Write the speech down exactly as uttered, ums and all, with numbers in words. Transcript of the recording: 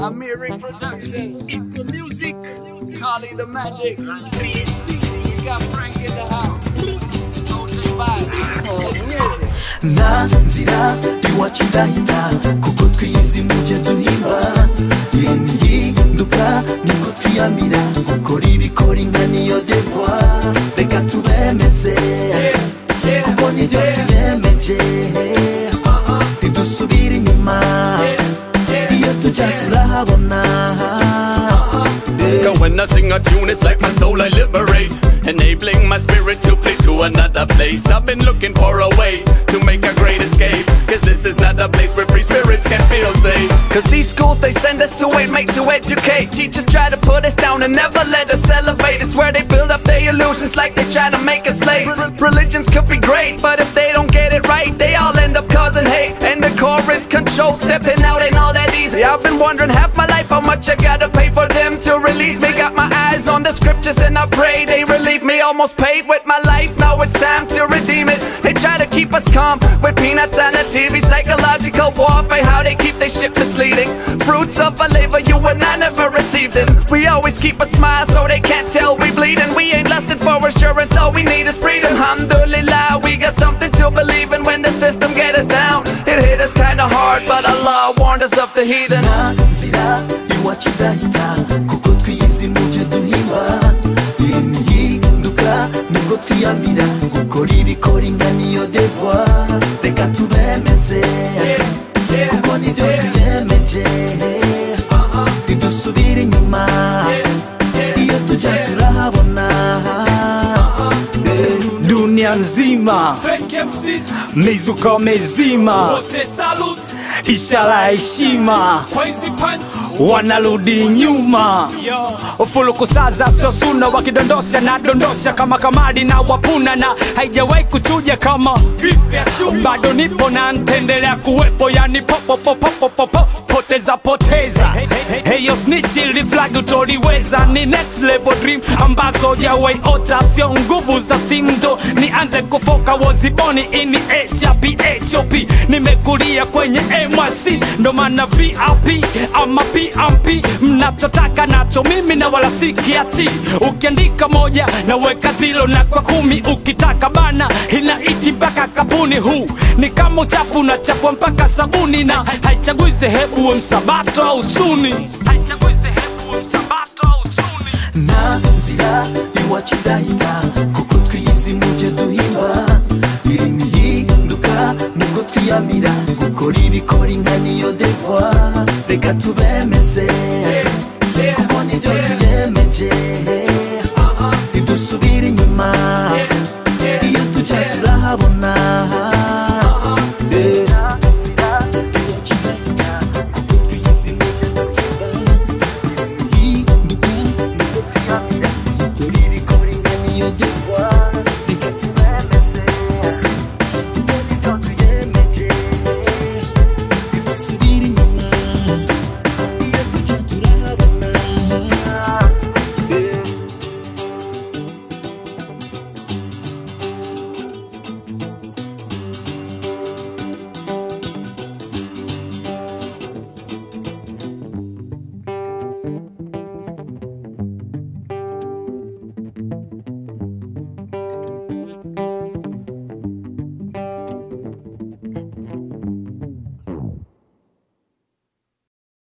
Amir Productions, it's the music, Kolly Da Magic, we got Frank in the house, O J Vibe, Nani, Zira, iwachindahita, kuko twiyizimuje duhimba, Indihinduka, niko twiyamira, gukora ibikoringa niyo devoir, reka tubemeze, kuko nibyo twiyemeje, ntidusubire inyuma. When I sing a tune, it's like my soul I liberate, enabling my spirit to flee to another place. I've been looking for a way to make a great escape, cause this is not a place where free spirits can feel safe. Cause these schools they send us to aid, made to educate. Teachers try to put us down and never let us elevate. It's where they build up their illusions like they try to make us slave. Religions could be great, but if they don't get it right, they all end up causing hate. And the chorus controls, stepping out ain't all that easy. I've been wondering half my life how much I gotta pay for them to release me. Got my eyes on the scriptures and I pray they relieve me. Almost paid with my life, now it's time to redeem it. They try to keep us calm with peanuts on the T V. Psychological warfare, how they keep their shit misleading. Fruits of a labor you and I never received them. We always keep a smile so they can't tell we bleeding. We ain't lusting for assurance, all we need is freedom. Alhamdulillah, we got something to believe in. When the system get us down, it hit us kinda hard, but Allah warned us of the heathen. Zira, iwachindahita, kuko twiyizimuje duhimba, Indihinduka, niko twiyamira, gukora ibikoringa niyo devoir, reka tubemeze, kuko nibyo twiyemeje, ntidusubire inyuma, iyo tujya turahabona. Dunia nzima mizuko mezima, wote salut, ishara heshima, wanarudi nyuma. Ufulu kusaza sio suna, wakidondosha na dondosha kama kamari na wapuna, na haijawahi kuchuja kama bado nipo na ntendelea kuwepo, yani popo popo popo popo poteza poteza. Heyo snitch ili flag utoriweza, ni next level dream ambazo haujawahi ota, sio nguvu za steam do nianze kufoka, waziboni ini H I P H O P, nimekulia kwenye M Y C, ndo maana V I P ama P M P, mnachotaka nacho mimi na wala sikiachi. Ukiandika moja na weka zilo na kwa kumi, ukitaka bana inaiti mpaka kabuni. Huu ni kama uchafu na chafua mpaka sabuni, na haichagui sehebu we msabato au suni, haichagui sehebu we msabato au suni. Na Zira iwachindahita, kuko twiyizimuje duhimba, Indihinduka niko twiyamira, gukora ibikoringa niyo devoir, reka tubemeze, kuko nibyo